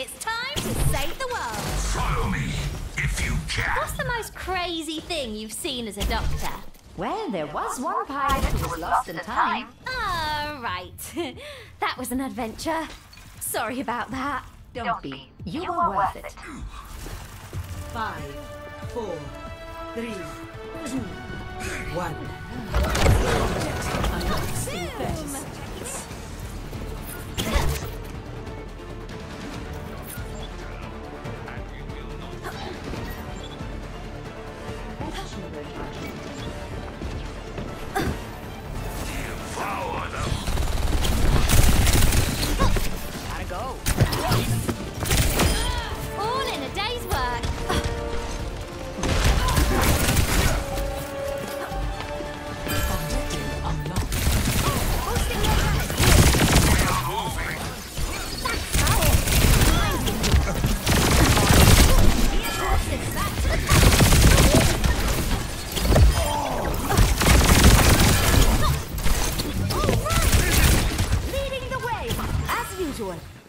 It's time to save the world. Follow me, if you can. What's the most crazy thing you've seen as a doctor? Well, there was one pirate who was lost in time. Oh, right. That was an adventure. Sorry about that. Don't be. You are worth it. 5, 4, 3, 2, 1.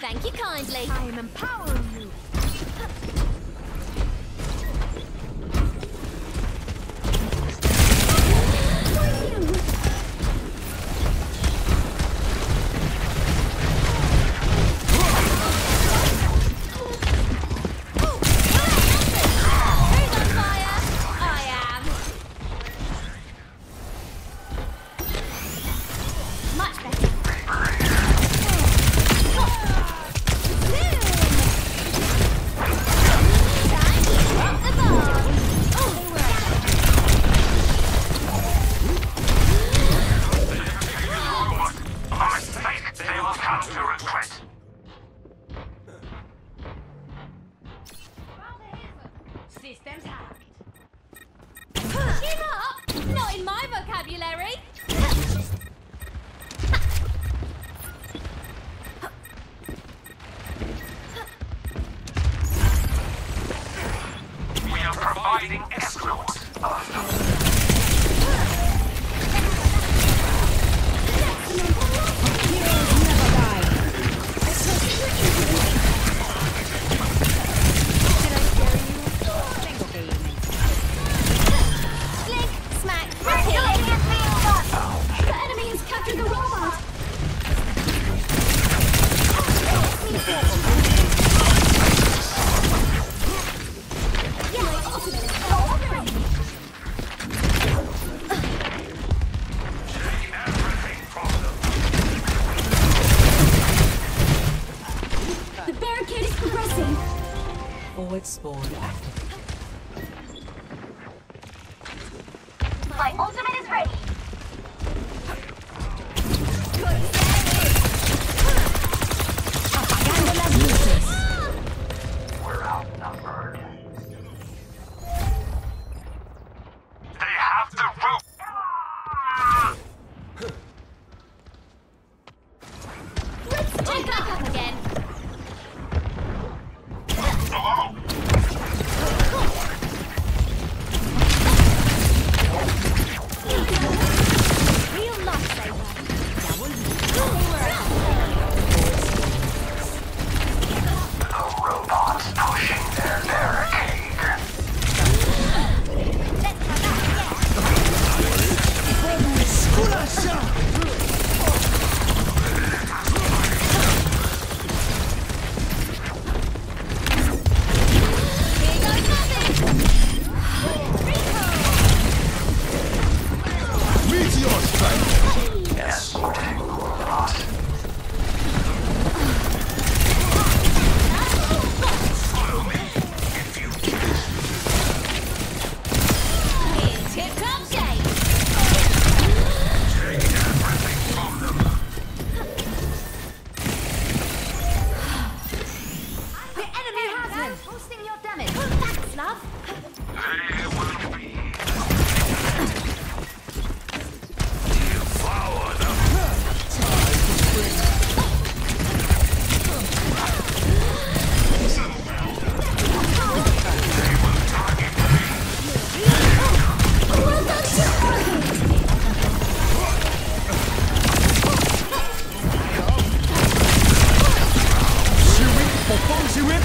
Thank you kindly. I am empowering you. Systems hacked. Give up! Not in my vocabulary! We are providing escort. Forward spawn active. My ultimate is ready. We're outnumbered. They have the rope. She whipped.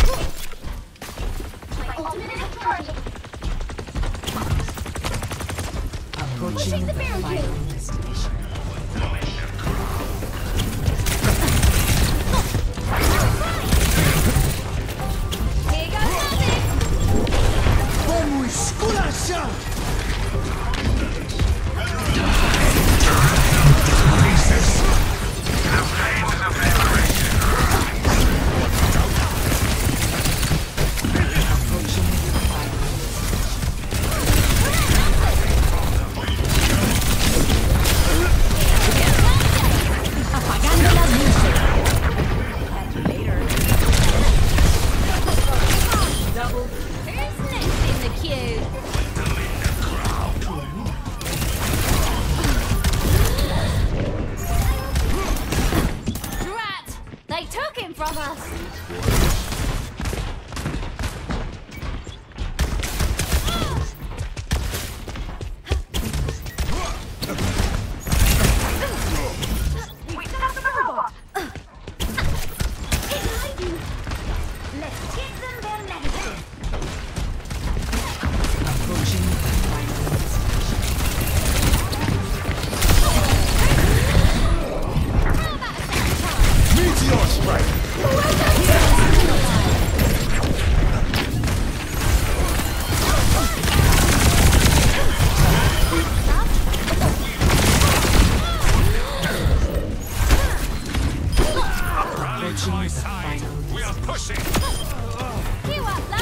We are pushing. Queue up.